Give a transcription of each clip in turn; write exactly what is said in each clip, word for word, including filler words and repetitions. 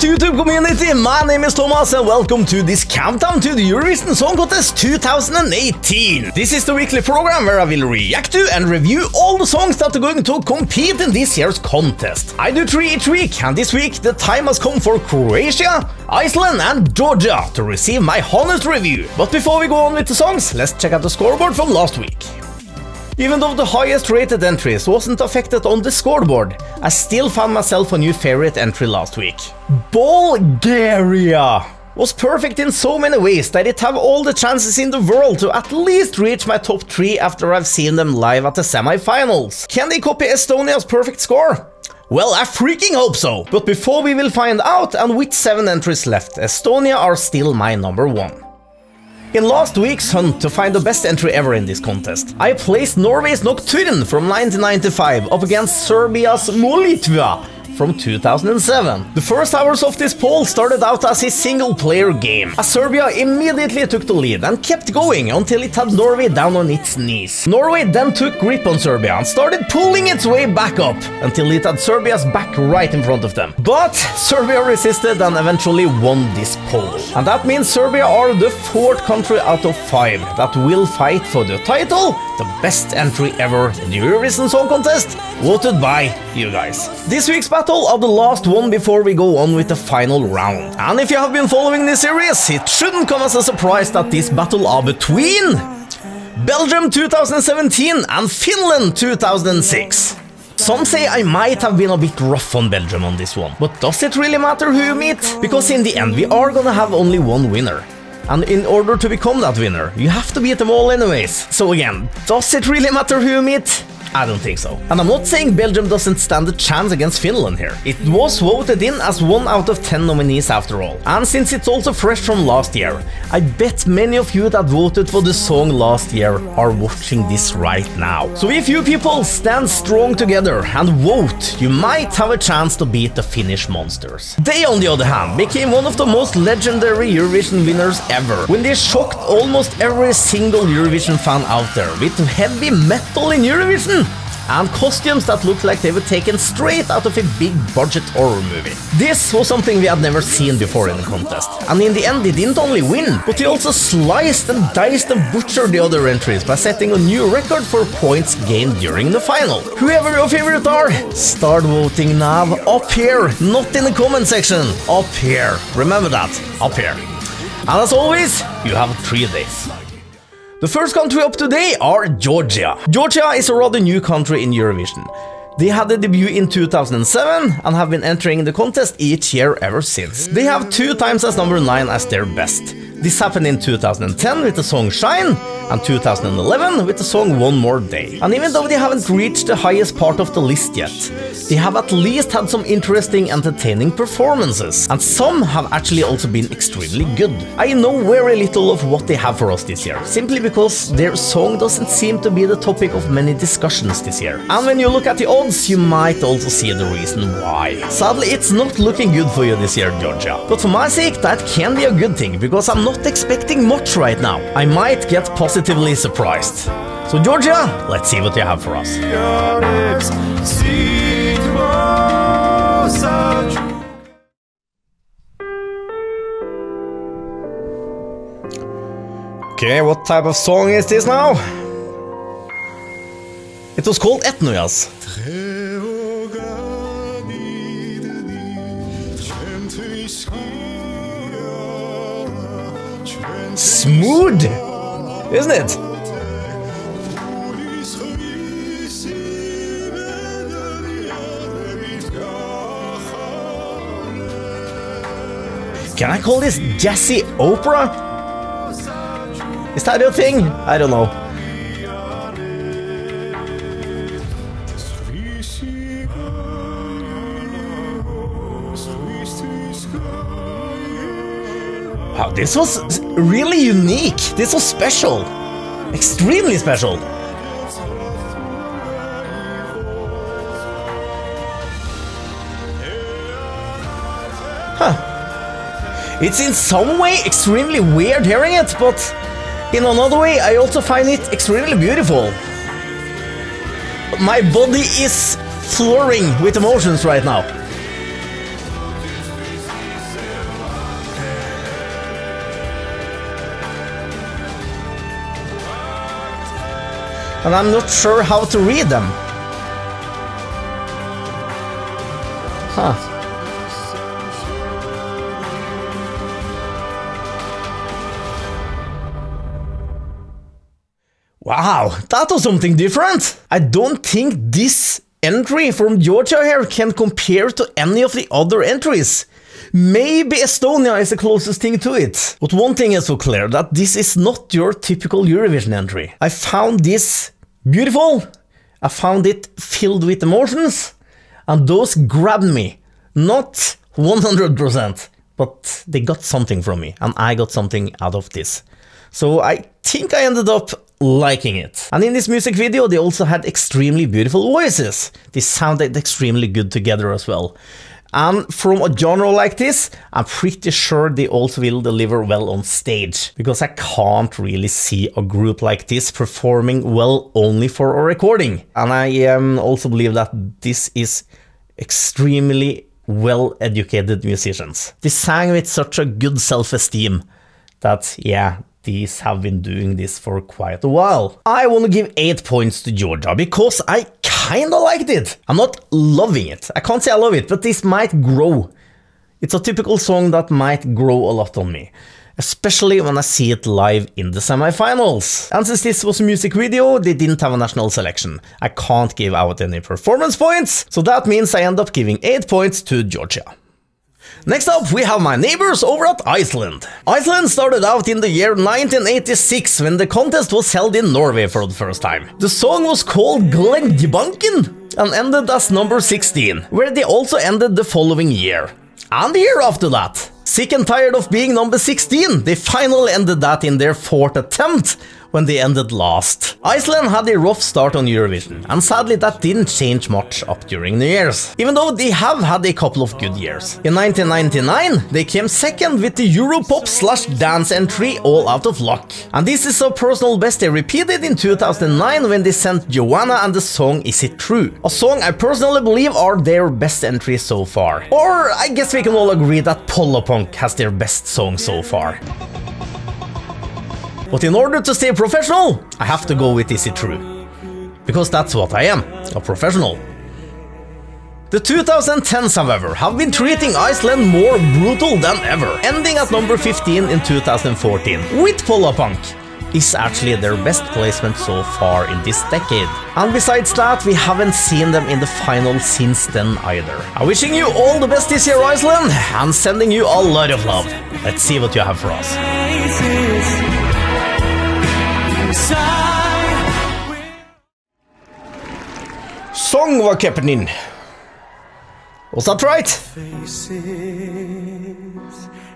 to YouTube community, my name is Thomas and welcome to this countdown to the Eurovision Song Contest two thousand eighteen. This is the weekly program where I will react to and review all the songs that are going to compete in this year's contest. I do three each week, and this week the time has come for Croatia, Iceland and Georgia to receive my honest review. But before we go on with the songs, let's check out the scoreboard from last week. Even though the highest rated entries wasn't affected on the scoreboard, I still found myself a new favorite entry last week. Bulgaria was perfect in so many ways that it have all the chances in the world to at least reach my top three after I've seen them live at the semi-finals. Can they copy Estonia's perfect score? Well, I freaking hope so! But before we will find out and with seven entries left, Estonia are still my number one. In last week's hunt to find the best entry ever in this contest, I placed Norway's Nocturne from nineteen ninety-five up against Serbia's Molitva from two thousand seven. The first hours of this poll started out as a single-player game, as Serbia immediately took the lead and kept going until it had Norway down on its knees. Norway then took grip on Serbia and started pulling its way back up, until it had Serbia's back right in front of them. But Serbia resisted and eventually won this poll. And that means Serbia are the fourth country out of five that will fight for the title, the best entry ever in the Eurovision Song Contest, voted by you guys. This week's battle of the last one before we go on with the final round. And if you have been following this series, it shouldn't come as a surprise that this battle are between Belgium two thousand seventeen and Finland two thousand six. Some say I might have been a bit rough on Belgium on this one, but does it really matter who you meet? Because in the end we are gonna have only one winner. And in order to become that winner, you have to beat them all anyways. So again, does it really matter who you meet? I don't think so. And I'm not saying Belgium doesn't stand a chance against Finland here. It was voted in as one out of ten nominees after all. And since it's also fresh from last year, I bet many of you that voted for the song last year are watching this right now. So if you people stand strong together and vote, you might have a chance to beat the Finnish monsters. They, on the other hand, became one of the most legendary Eurovision winners ever, when they shocked almost every single Eurovision fan out there with heavy metal in Eurovision and costumes that looked like they were taken straight out of a big budget horror movie. This was something we had never seen before in the contest, and in the end they didn't only win, but they also sliced and diced and butchered the other entries by setting a new record for points gained during the final. Whoever your favorite are, start voting now, up here, not in the comment section, up here, remember that, up here. And as always, you have three days. The first country up today are Georgia. Georgia is a rather new country in Eurovision. They had a debut in two thousand seven and have been entering the contest each year ever since. They have two times as number nine as their best. This happened in two thousand ten with the song Shine, and two thousand eleven with the song One More Day. And even though they haven't reached the highest part of the list yet, they have at least had some interesting, entertaining performances. And some have actually also been extremely good. I know very little of what they have for us this year, simply because their song doesn't seem to be the topic of many discussions this year. And when you look at the odds, you might also see the reason why. Sadly, it's not looking good for you this year, Georgia. But for my sake, that can be a good thing, because I'm not Not expecting much right now. I might get positively surprised. So Georgia, let's see what you have for us. Okay, what type of song is this now? It was called Ethno Jazz. Smooth, isn't it? Can I call this jazzy opera? Is that your thing? I don't know. Wow, this was really unique. This was special. Extremely special. Huh. It's in some way extremely weird hearing it, but in another way I also find it extremely beautiful. My body is flooring with emotions right now. and I'm not sure how to read them. Huh. Wow, that was something different! I don't think this entry from Georgia here can compare to any of the other entries. Maybe Estonia is the closest thing to it. But one thing is so clear, that this is not your typical Eurovision entry. I found this beautiful, I found it filled with emotions, and those grabbed me. Not one hundred percent, but they got something from me, and I got something out of this. So I think I ended up liking it. And in this music video they also had extremely beautiful voices. They sounded extremely good together as well. And from a genre like this, I'm pretty sure they also will deliver well on stage, because I can't really see a group like this performing well only for a recording. And I um, also believe that this is extremely well-educated musicians. They sang with such a good self-esteem that, yeah, these have been doing this for quite a while. I want to give eight points to Georgia, because I kinda liked it. I'm not loving it. I can't say I love it, but this might grow. It's a typical song that might grow a lot on me, especially when I see it live in the semifinals. And since this was a music video, they didn't have a national selection. I can't give out any performance points, so that means I end up giving eight points to Georgia. Next up, we have my neighbors over at Iceland. Iceland started out in the year nineteen eighty-six, when the contest was held in Norway for the first time. The song was called Gleðibankinn and ended as number sixteen, where they also ended the following year. And the year after that. Sick and tired of being number sixteen, they finally ended that in their fourth attempt, when they ended last. Iceland had a rough start on Eurovision, and sadly that didn't change much up during the years, even though they have had a couple of good years. In nineteen ninety-nine, they came second with the Europop slash dance entry All Out of Luck. And this is a personal best they repeated in two thousand nine, when they sent Joanna and the song Is It True? A song I personally believe are their best entry so far. Or I guess we can all agree that Pollapönk has their best song so far. But in order to stay professional, I have to go with Is It True? Because that's what I am, a professional. The two thousand tens, however, have been treating Iceland more brutal than ever, ending at number fifteen in two thousand fourteen, with Pollapönk. Is actually their best placement so far in this decade. And besides that, we haven't seen them in the final since then either. I'm wishing you all the best this year, Iceland, and sending you a lot of love. Let's see what you have for us. Song var Kepnin. Was that right? Faces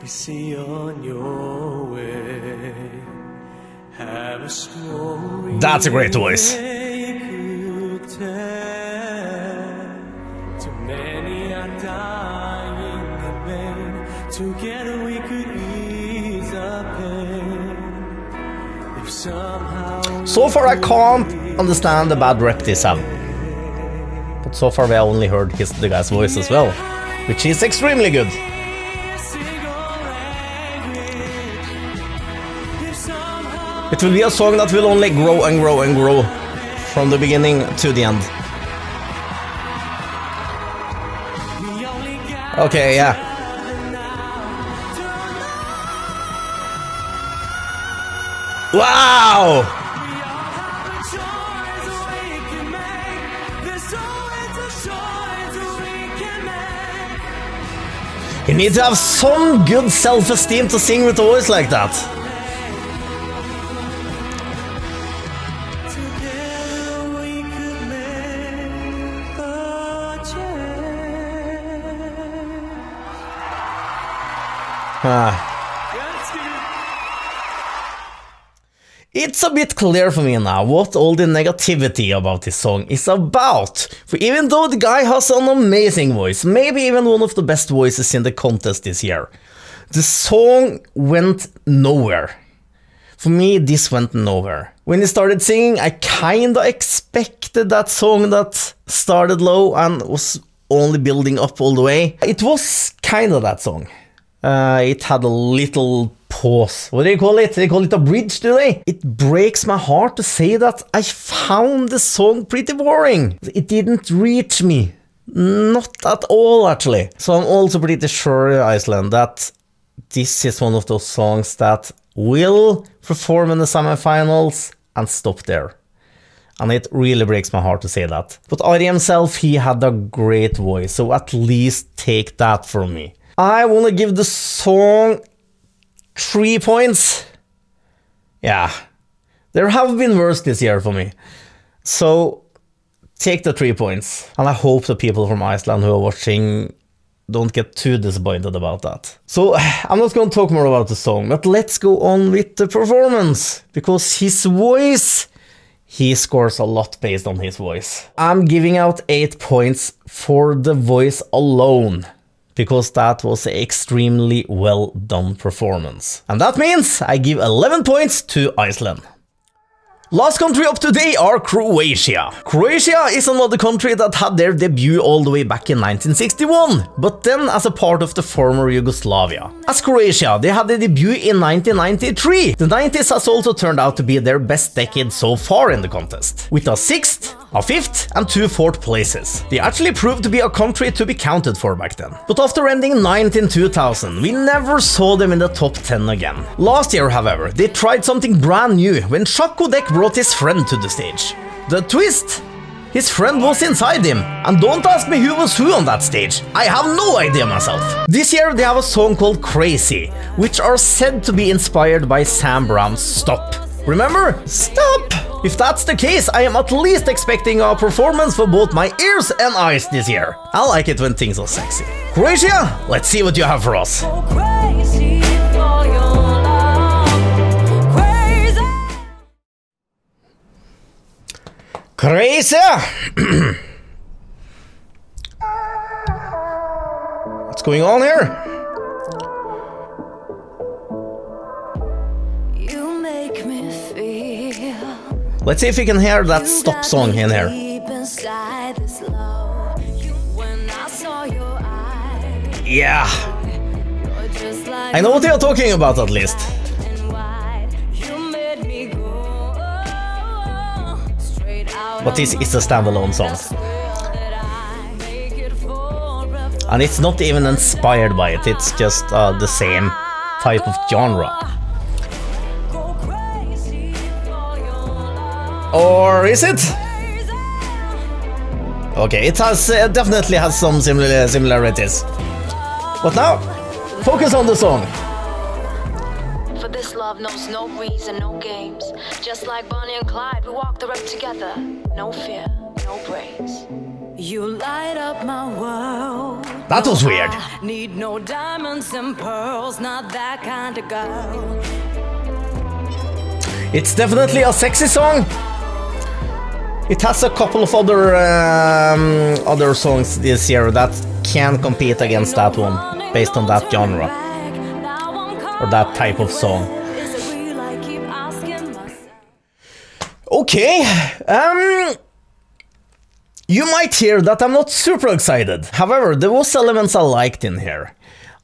we see on your way. Have a story. That's a great voice. Too many are dying in vain. Together we could ease our pain. If somehow so far I can't understand the bad rep this album. But so far we only heard his, the guy's voice as well, which is extremely good. It will be a song that will only grow and grow and grow from the beginning to the end. Okay, yeah. Wow! You need to have some good self-esteem to sing with a voice like that. Ah. It's a bit clear for me now what all the negativity about this song is about. For even though the guy has an amazing voice, maybe even one of the best voices in the contest this year, the song went nowhere. For me, this went nowhere. When he started singing, I kinda expected that song that started low and was only building up all the way. It was kinda that song. Uh, it had a little course. What do you call it? They call it a bridge, do they? It breaks my heart to say that I found the song pretty boring. It didn't reach me. Not at all, actually. So I'm also pretty sure, Iceland, that this is one of those songs that will perform in the semifinals and stop there. And it really breaks my heart to say that. But Ari himself, he had a great voice, so at least take that from me. I want to give the song three points. Yeah, there have been worse this year for me. So take the three points. And I hope the people from Iceland who are watching don't get too disappointed about that. So I'm not going to talk more about the song, but let's go on with the performance. Because his voice, he scores a lot based on his voice. I'm giving out eight points for the voice alone. Because that was an extremely well done performance. And that means I give eleven points to Iceland. Last country up today are Croatia. Croatia is another country that had their debut all the way back in nineteen sixty-one, but then as a part of the former Yugoslavia. As Croatia, they had their debut in nineteen ninety-three. The nineties has also turned out to be their best decade so far in the contest, with a sixth, a fifth and two fourth places. They actually proved to be a country to be counted for back then. But after ending ninth in two thousand, we never saw them in the top ten again. Last year, however, they tried something brand new when Šakodek brought his friend to the stage. The twist? His friend was inside him. And don't ask me who was who on that stage. I have no idea myself. This year they have a song called Crazy, which are said to be inspired by Sam Brown's Stop. Remember? Stop! If that's the case, I am at least expecting a performance for both my ears and eyes this year. I like it when things are sexy. Croatia, let's see what you have for us. Crazy! What's going on here? You make me feel. Let's see if you can hear that stop song in here. Yeah. I know what you're talking about at least. But this is a standalone song. And it's not even inspired by it, it's just uh, the same type of genre. Or is it? Okay, it has uh, definitely has some similar similarities. But now, focus on the song. For this love knows no reason, no games. Just like Bonnie and Clyde, we walk the road together. No fear, no breaks. You light up my world. That was weird. I need no diamonds and pearls, not that kind of girl. It's definitely a sexy song. It has a couple of other um, other songs this year that can compete against that one, based on that genre. Or that type of song. Okay, um, you might hear that I'm not super excited. However, there was elements I liked in here.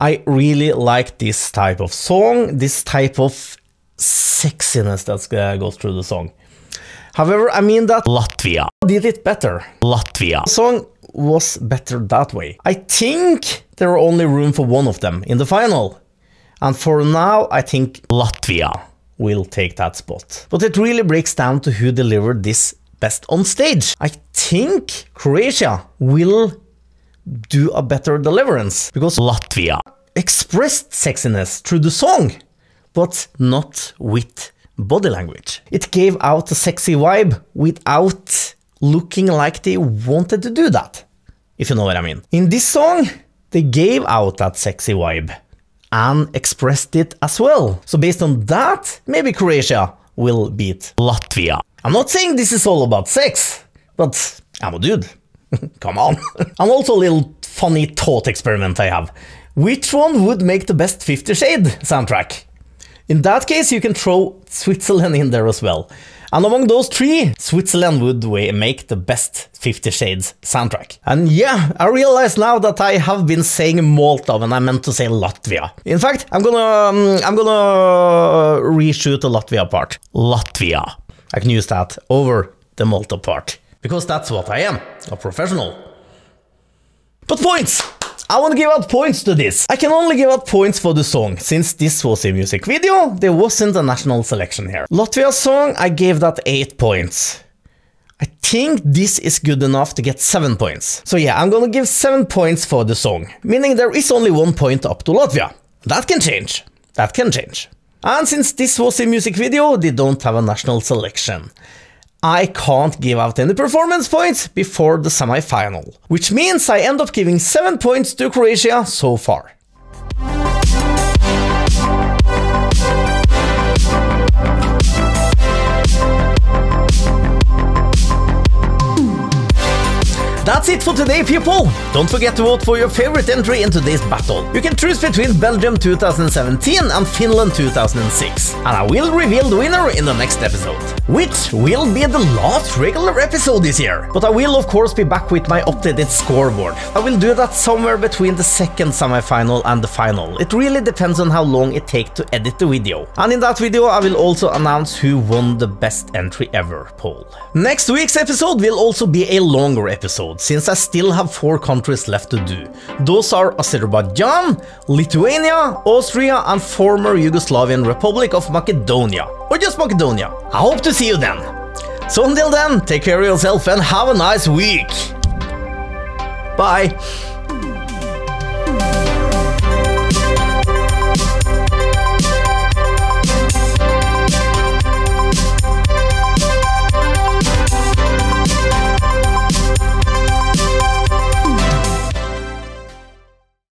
I really liked this type of song, this type of sexiness that uh, goes through the song. However, I mean that Latvia did it better. Latvia. The song was better that way. I think there were only room for one of them in the final. And for now, I think Latvia will take that spot. But it really breaks down to who delivered this best on stage. I think Croatia will do a better deliverance because Latvia expressed sexiness through the song, but not with body language. It gave out a sexy vibe without looking like they wanted to do that, if you know what I mean. In this song, they gave out that sexy vibe and expressed it as well. So based on that, maybe Croatia will beat Latvia. I'm not saying this is all about sex, but I'm a dude. Come on. And also a little funny thought experiment I have. Which one would make the best Fifty Shades soundtrack? In that case, you can throw Switzerland in there as well. And among those three, Switzerland would make the best Fifty Shades soundtrack. And yeah, I realize now that I have been saying Malta when I meant to say Latvia. In fact, I'm gonna, um, I'm gonna reshoot the Latvia part. Latvia. I can use that over the Malta part. Because that's what I am, a professional. But points! I want to give out points to this. I can only give out points for the song. Since this was a music video, there wasn't a national selection here. Latvia's song, I gave that eight points. I think this is good enough to get seven points. So yeah, I'm gonna give seven points for the song. Meaning there is only one point up to Latvia. That can change. That can change. And since this was a music video, they don't have a national selection. I can't give out any performance points before the semi-final, which means I end up giving seven points to Croatia so far. That's it for today, people! Don't forget to vote for your favorite entry in today's battle. You can choose between Belgium two thousand seventeen and Finland two thousand six. And I will reveal the winner in the next episode, which will be the last regular episode this year. But I will of course be back with my updated scoreboard. I will do that somewhere between the second semi-final and the final. It really depends on how long it takes to edit the video. And in that video I will also announce who won the best entry ever poll. Next week's episode will also be a longer episode, since I still have four countries left to do. Those are Azerbaijan, Lithuania, Austria and former Yugoslavian Republic of Macedonia. Or just Macedonia. I hope to see you then. So until then, take care of yourself and have a nice week. Bye.